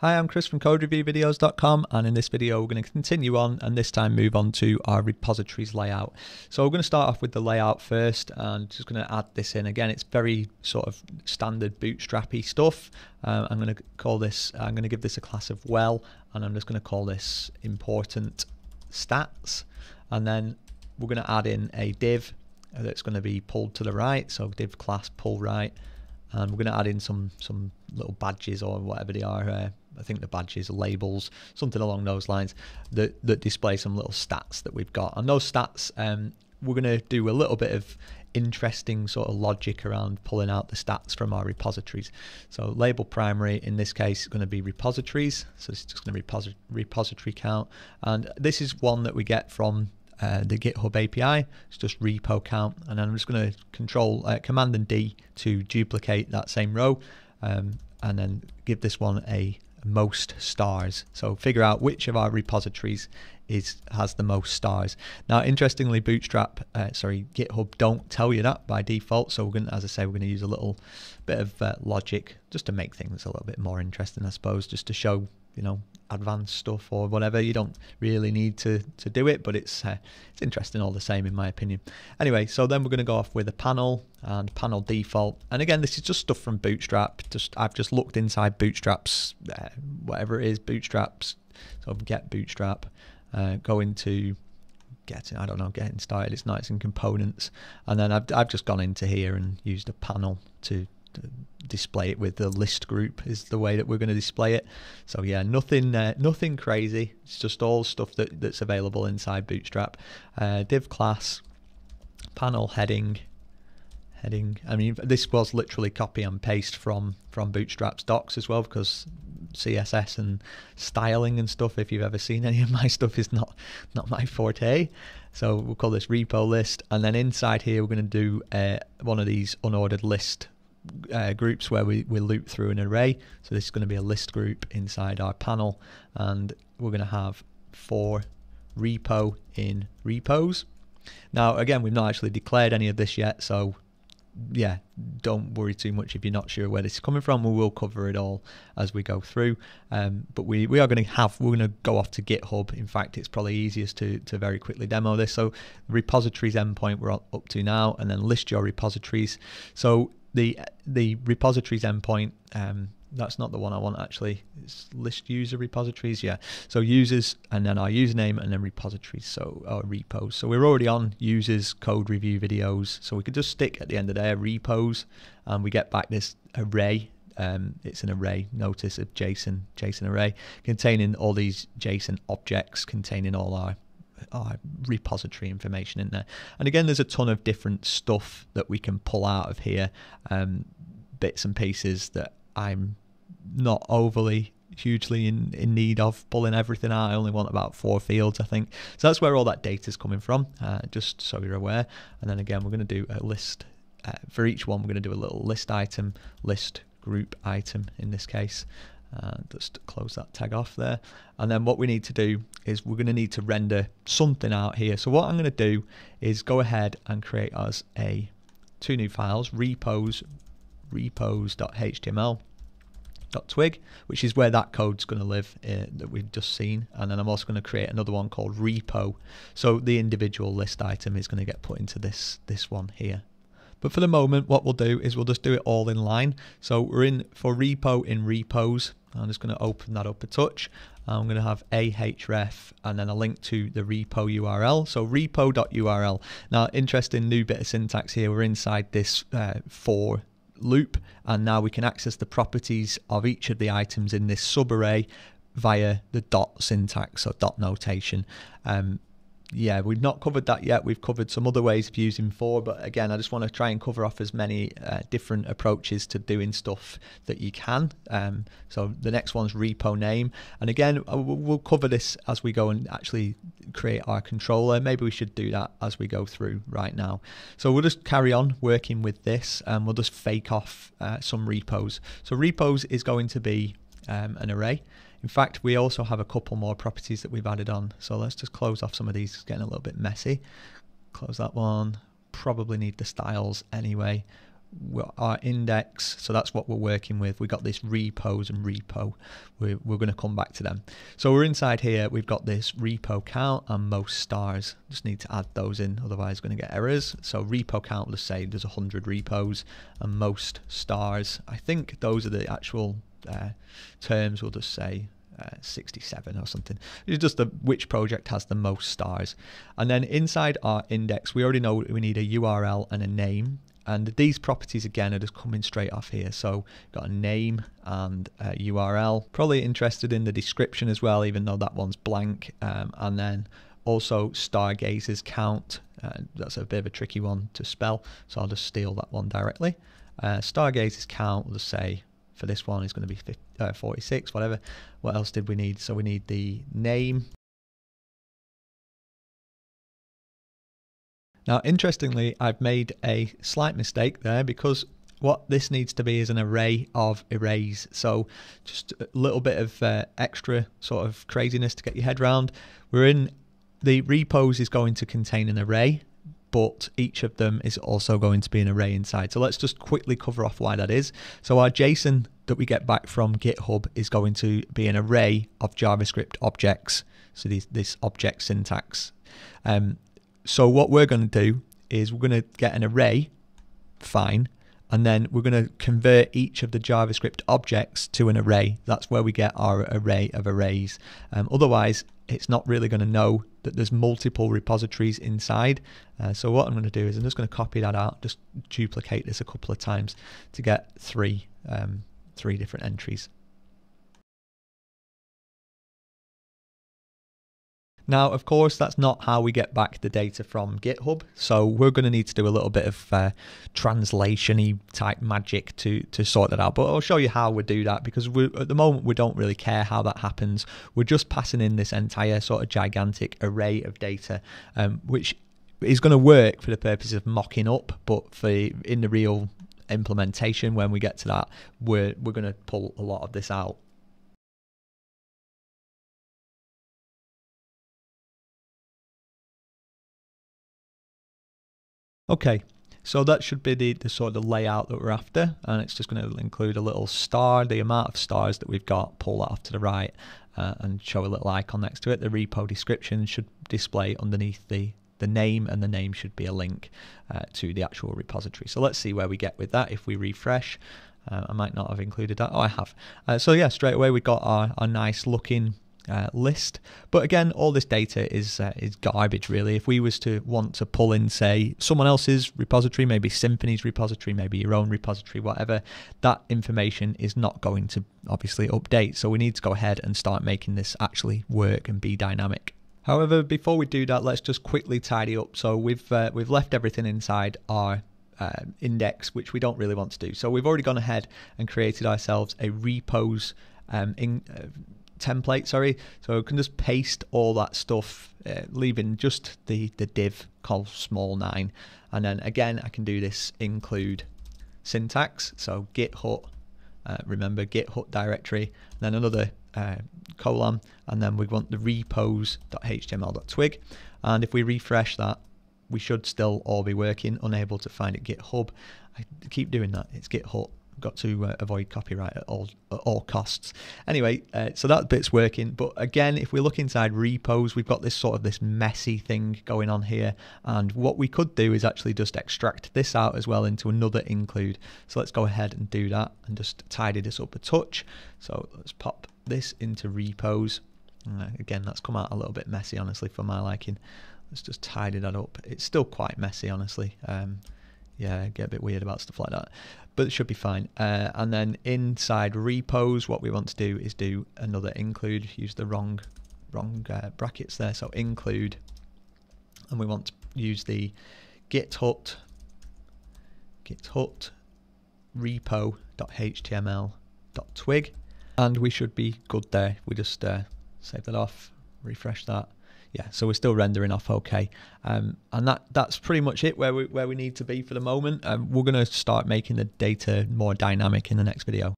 Hi, I'm Chris from codereviewvideos.com, and in this video we're going to continue on and this time move on to our repositories layout. So we're going to start off with the layout first and just going to add this in. Again, it's very sort of standard bootstrappy stuff. I'm going to call this, I'm going to give this a class of well, and I'm just going to call this important stats, and then we're going to add in a div that's going to be pulled to the right, so div class pull right, and we're going to add in some little badges or whatever they are. I think the badges, labels, something along those lines that display some little stats that we've got. And those stats, we're going to do a little bit of interesting sort of logic around pulling out the stats from our repositories. So label primary, in this case, is going to be repositories. So it's just going to be repository count. And this is one that we get from the GitHub API. It's just repo count. And then I'm just going to control Command and D to duplicate that same row. And then give this one a most stars, so figure out which of our repositories has the most stars. Now interestingly, GitHub don't tell you that by default, so we're going to, as I say, we're going to use a little bit of logic just to make things a little bit more interesting, I suppose, just to show, you know, advanced stuff or whatever. You don't really need to do it, but it's interesting all the same in my opinion. Anyway, so then we're going to go off with a panel and panel default, and again this is just stuff from Bootstrap. I've just looked inside Bootstrap's whatever it is, Bootstrap's, so get Bootstrap, go into getting, I don't know, getting started, it's not, it's in components, and then I've just gone into here and used a panel to display it with the list group is the way that we're going to display it. So yeah, nothing crazy, it's just all stuff that's available inside Bootstrap. Div class, panel heading. I mean, this was literally copy and paste from Bootstrap's docs as well, because CSS and styling and stuff, if you've ever seen any of my stuff, is not my forte. So we'll call this repo list, and then inside here we're going to do one of these unordered list groups where we loop through an array. So this is going to be a list group inside our panel, and we're going to have 4 repo in repos. Now again, we've not actually declared any of this yet, so yeah, don't worry too much if you're not sure where this is coming from. We will cover it all as we go through, but we are going to have, we're going to go off to GitHub. In fact, it's probably easiest to very quickly demo this. So repositories endpoint we're up to now, and then list your repositories. So the repositories endpoint, that's not the one I want actually, it's list user repositories, yeah. So users, and then our username, and then repositories, so our repos. So we're already on users, code review videos, so we could just stick at the end of there, repos, and we get back this array. It's an array, notice, of JSON array, containing all these JSON objects, containing all our repository information in there. And again, there's a ton of different stuff that we can pull out of here, bits and pieces that I'm not overly hugely in need of pulling everything out. I only want about 4 fields, I think. So that's where all that data is coming from, just so you're aware. And then again, we're going to do a list for each one. We're going to do a little list item, list group item in this case. Just close that tag off there, and then what we need to do is we're going to need to render something out here. So what I'm going to do is go ahead and create us 2 new files, repos.html.twig, which is where that code's going to live that we've just seen, and then I'm also going to create another one called repo, so the individual list item is going to get put into this one here. But for the moment, what we'll do is we'll just do it all in line. So we're in for repo in repos. I'm just going to open that up a touch. I'm going to have ahref and then a link to the repo URL. So repo.url. Now, interesting new bit of syntax here. We're inside this for loop, and now we can access the properties of each of the items in this subarray via the dot syntax or dot notation. Yeah, we've not covered that yet. We've covered some other ways of using for, but again, I just want to try and cover off as many different approaches to doing stuff that you can. So the next one's repo name, and again, we'll cover this as we go and actually create our controller. Maybe we should do that as we go through right now. So we'll just carry on working with this, and we'll just fake off some repos. So repos is going to be an array. In fact, we also have a couple more properties that we've added on. So let's just close off some of these. It's getting a little bit messy. Close that one. Probably need the styles anyway. our index, so that's what we're working with. We've got this repos and repo. We're going to come back to them. So we're inside here. We've got this repo count and most stars. Just need to add those in, otherwise it's going to get errors. So repo count, let's say there's 100 repos, and most stars, I think those are the actual terms. We'll just say 67 or something. It's just which project has the most stars. And then inside our index, we already know we need a URL and a name. And these properties, again, are just coming straight off here. So got a name and a URL. Probably interested in the description as well, even though that one's blank. And then also stargazers count. That's a bit of a tricky one to spell, so I'll just steal that one directly. Stargazers count, let's say, for this one is going to be 46, whatever. What else did we need? So we need the name. Now, interestingly, I've made a slight mistake there, because what this needs to be is an array of arrays. So just a little bit of extra sort of craziness to get your head around. We're in the repos is going to contain an array, but each of them is also going to be an array inside. So let's just quickly cover off why that is. So our JSON that we get back from GitHub is going to be an array of JavaScript objects. So this object syntax. So what we're going to do is we're going to get an array, fine, and then we're going to convert each of the JavaScript objects to an array. That's where we get our array of arrays. Otherwise, it's not really going to know that there's multiple repositories inside. So what I'm going to do is I'm just going to copy that out, just duplicate this a couple of times to get three different entries. Now, of course, that's not how we get back the data from GitHub. So we're going to need to do a little bit of translation-y type magic to sort that out. But I'll show you how we do that, because at the moment, we don't really care how that happens. We're just passing in this entire sort of gigantic array of data, which is going to work for the purposes of mocking up, but in the real implementation, when we get to that, we're going to pull a lot of this out. Okay, so that should be the sort of layout that we're after, and it's just going to include a little star, the amount of stars that we've got, pull that off to the right, and show a little icon next to it. The repo description should display underneath the name, and the name should be a link to the actual repository. So let's see where we get with that if we refresh. I might not have included that. Oh, I have. So yeah, straight away we've got our nice looking list, but again, all this data is garbage, really. If we was to want to pull in, say, someone else's repository, maybe Symfony's repository, maybe your own repository, whatever, that information is not going to obviously update. So we need to go ahead and start making this actually work and be dynamic. However, before we do that, let's just quickly tidy up. So we've left everything inside our index, which we don't really want to do. So we've already gone ahead and created ourselves a repos template, sorry, so we can just paste all that stuff, leaving just the div called small9. And then again, I can do this include syntax, so git hut, remember git hut directory, and then another colon, and then we want the repos.html.twig. And if we refresh that, we should still all be working. Unable to find it, GitHub. I keep doing that, it's git hut. Got to avoid copyright at all costs. Anyway, so that bit's working. But again, if we look inside repos, we've got this sort of this messy thing going on here. And what we could do is actually just extract this out as well into another include. So let's go ahead and do that and just tidy this up a touch. So let's pop this into repos. Again, that's come out a little bit messy, honestly, for my liking. Let's just tidy that up. It's still quite messy, honestly. Yeah, get a bit weird about stuff like that, but it should be fine. And then inside repos, what we want to do is do another include. Use the wrong brackets there, so include, and we want to use the git hut repo.html.twig, and we should be good there. We just save that off, refresh that. Yeah, so we're still rendering off okay, and that's pretty much it where we need to be for the moment. We're going to start making the data more dynamic in the next video.